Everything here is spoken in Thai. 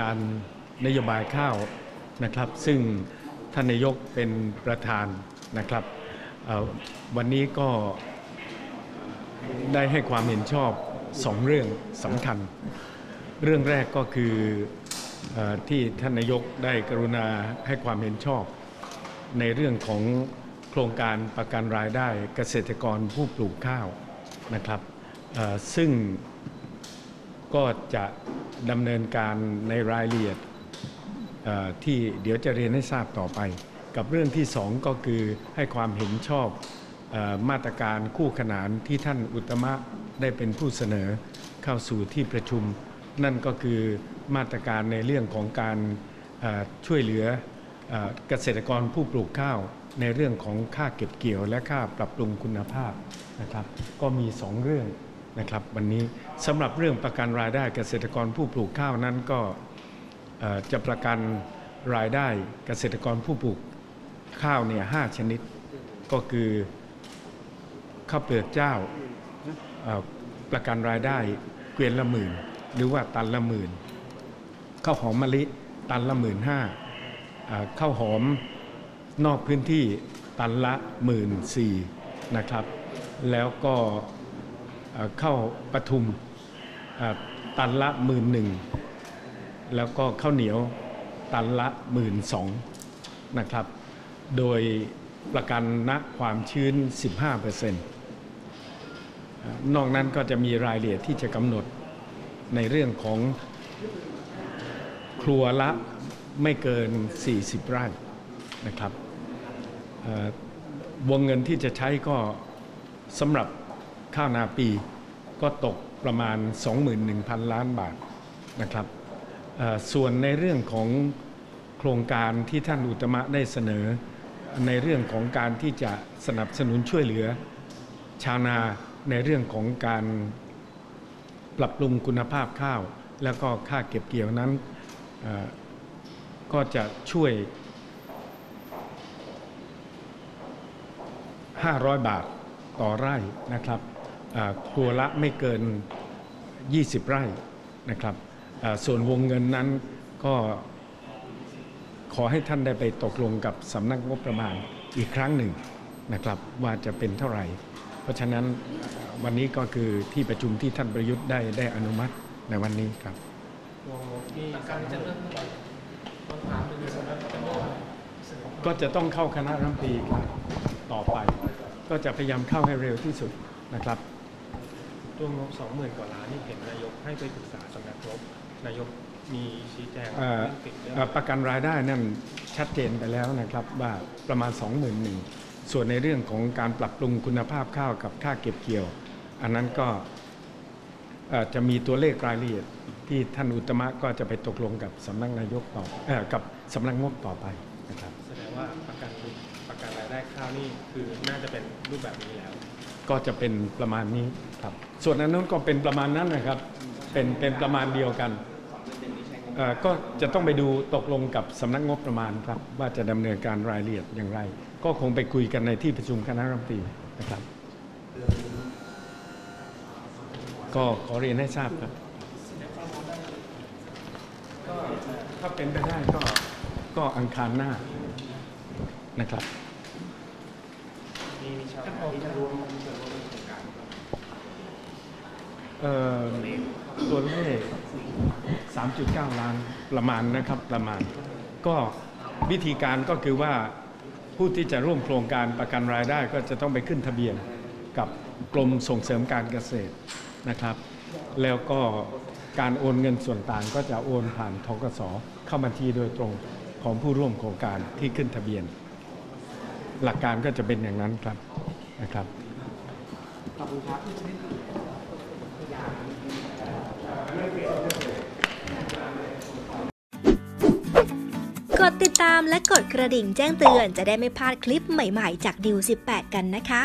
การนโยบายข้าวนะครับซึ่งท่านนายกเป็นประธานนะครับวันนี้ก็ได้ให้ความเห็นชอบสองเรื่องสำคัญเรื่องแรกก็คือที่ท่านนายกได้กรุณาให้ความเห็นชอบในเรื่องของโครงการประกันรายได้เกษตรกรผู้ปลูกข้าวนะครับซึ่งก็จะดำเนินการในรายละเอียดที่เดี๋ยวจะเรียนให้ทราบต่อไปกับเรื่องที่สองก็คือให้ความเห็นชอบมาตรการคู่ขนานที่ท่านอุตมะได้เป็นผู้เสนอเข้าสู่ที่ประชุมนั่นก็คือมาตรการในเรื่องของการช่วยเหลือเกษตรกรผู้ปลูกข้าวในเรื่องของค่าเก็บเกี่ยวและค่าปรับปรุงคุณภาพนะครับก็มีสองเรื่องนะครับวันนี้สำหรับเรื่องประกันรายได้เกษตรกรผู้ปลูกข้าวนั้นก็จะประกันรายได้เกษตรกรผู้ปลูกข้าวเนี่ย5ชนิดก็คือข้าวเปลือกเจ้าประกันรายได้เกวียนละหมื่นหรือว่าตันละหมื่นข้าวหอมมะลิตันละ15,000ข้าวหอมนอกพื้นที่ตันละ14,000นะครับแล้วก็ข้าวปทุมตันละ11,000แล้วก็ข้าวเหนียวตันละ12,000นะครับโดยประกันณความชื้น 15% นอกนั้นก็จะมีรายละเอียดที่จะกำหนดในเรื่องของครัวละไม่เกิน40ไร่นะครับวงเงินที่จะใช้ก็สำหรับข้าวนาปีก็ตกประมาณ 21,000 ล้านบาทนะครับส่วนในเรื่องของโครงการที่ท่านอุตมะได้เสนอในเรื่องของการที่จะสนับสนุนช่วยเหลือชาวนาในเรื่องของการปรับปรุงคุณภาพข้าวแล้วก็ค่าเก็บเกี่ยวนั้นก็จะช่วย500บาทต่อไร่นะครับครัวละไม่เกิน20ไร่นะครับส่วนวงเงินนั้นก็ขอให้ท่านได้ไปตกลงกับสำนักงบประมาณอีกครั้งหนึ่งนะครับว่าจะเป็นเท่าไหร่เพราะฉะนั้นวันนี้ก็คือที่ประชุมที่ท่านประยุทธ์ได้อนุมัติในวันนี้ครับก็จะต้องเข้าคณะรัฐมนตรีครับต่อไปก็จะพยายามเข้าให้เร็วที่สุดนะครับตัวงบ 20,000 กว่าล้านนี่เห็นนายกให้ไปปรึกษาสำนักงบนายกมีชี้แจงประกันรายได้นั่นชัดเจนไปแล้วนะครับว่าประมาณ 21,000 ส่วนในเรื่องของการปรับปรุงคุณภาพข้าวกับค่าเก็บเกี่ยวอันนั้นก็จะมีตัวเลขรายละเอียดที่ท่านอุตมะก็จะไปตกลงกับสำนักนายกต่อกับสำนักงบต่อไปนะครับแสดงว่าประกันรายได้ข้าวนี่คือน่าจะเป็นรูปแบบนี้แล้วก็จะเป็นประมาณนี้ครับส่วนนั้นก็เป็นประมาณนั้นนะครับเป็นประมาณเดียวกันก็จะต้องไปดูตกลงกับสำนักงบประมาณครับว่าจะดำเนินการรายละเอียดอย่างไรก็คงไปคุยกันในที่ประชุมคณะรัฐมนตรีนะครับก็ขอเรียนให้ทราบครับก็ถ้าเป็นไปได้ก็อังคารหน้านะครับตัวเลข 3.9 ล้านประมาณนะครับประมาณก็วิธีการก็คือว่าผู้ที่จะร่วมโครงการประกันรายได้ก็จะต้องไปขึ้นทะเบียนกับกรมส่งเสริมการเกษตรนะครับแล้วก็การโอนเงินส่วนต่างก็จะโอนผ่านธกส.เข้าบัญชีโดยตรงของผู้ร่วมโครงการที่ขึ้นทะเบียนหลักการก็จะเป็นอย่างนั้นครับนะครับขอบคุณครับกดติดตามและกดกระดิ่งแจ้งเตือนจะได้ไม่พลาดคลิปใหม่ๆจากดิว18กันนะคะ